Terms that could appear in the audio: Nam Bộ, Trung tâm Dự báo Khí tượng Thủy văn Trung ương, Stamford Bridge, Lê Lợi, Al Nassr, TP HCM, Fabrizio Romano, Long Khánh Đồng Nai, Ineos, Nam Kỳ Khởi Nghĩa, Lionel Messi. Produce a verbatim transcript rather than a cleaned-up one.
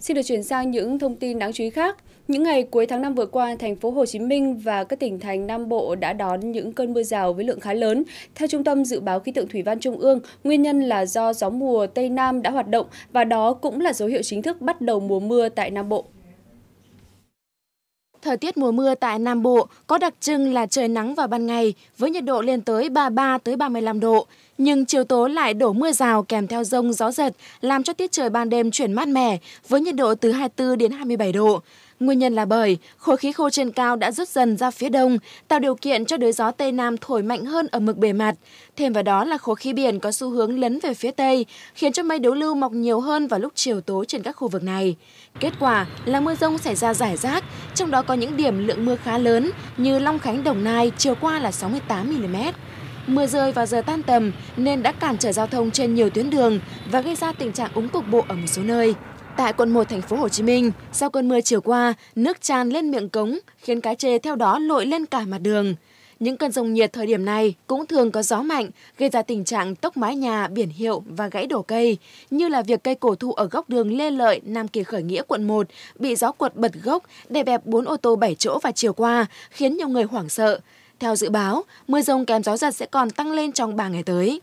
Xin được chuyển sang những thông tin đáng chú ý khác. Những ngày cuối tháng năm vừa qua, thành phố Hồ Chí Minh và các tỉnh thành Nam Bộ đã đón những cơn mưa rào với lượng khá lớn. Theo Trung tâm Dự báo Khí tượng Thủy văn Trung ương, nguyên nhân là do gió mùa Tây Nam đã hoạt động và đó cũng là dấu hiệu chính thức bắt đầu mùa mưa tại Nam Bộ. Thời tiết mùa mưa tại Nam Bộ có đặc trưng là trời nắng vào ban ngày với nhiệt độ lên tới ba mươi ba tới ba mươi lăm độ, nhưng chiều tối lại đổ mưa rào kèm theo dông gió giật làm cho tiết trời ban đêm chuyển mát mẻ với nhiệt độ từ hai mươi tư đến hai mươi bảy độ. Nguyên nhân là bởi khối khí khô trên cao đã rút dần ra phía đông, tạo điều kiện cho đới gió Tây Nam thổi mạnh hơn ở mực bề mặt. Thêm vào đó là khối khí biển có xu hướng lấn về phía Tây, khiến cho mây đối lưu mọc nhiều hơn vào lúc chiều tối trên các khu vực này. Kết quả là mưa dông xảy ra rải rác, trong đó có những điểm lượng mưa khá lớn như Long Khánh Đồng Nai chiều qua là sáu mươi tám mi-li-mét. Mưa rơi vào giờ tan tầm nên đã cản trở giao thông trên nhiều tuyến đường và gây ra tình trạng úng cục bộ ở một số nơi. Tại quận một thành phố Hồ Chí Minh, sau cơn mưa chiều qua, nước tràn lên miệng cống khiến cá trê theo đó lội lên cả mặt đường. Những cơn giông nhiệt thời điểm này cũng thường có gió mạnh, gây ra tình trạng tốc mái nhà, biển hiệu và gãy đổ cây, như là việc cây cổ thụ ở góc đường Lê Lợi, Nam Kỳ Khởi Nghĩa quận một bị gió quật bật gốc, đè bẹp bốn ô tô bảy chỗ vào chiều qua, khiến nhiều người hoảng sợ. Theo dự báo, mưa dông kèm gió giật sẽ còn tăng lên trong ba ngày tới.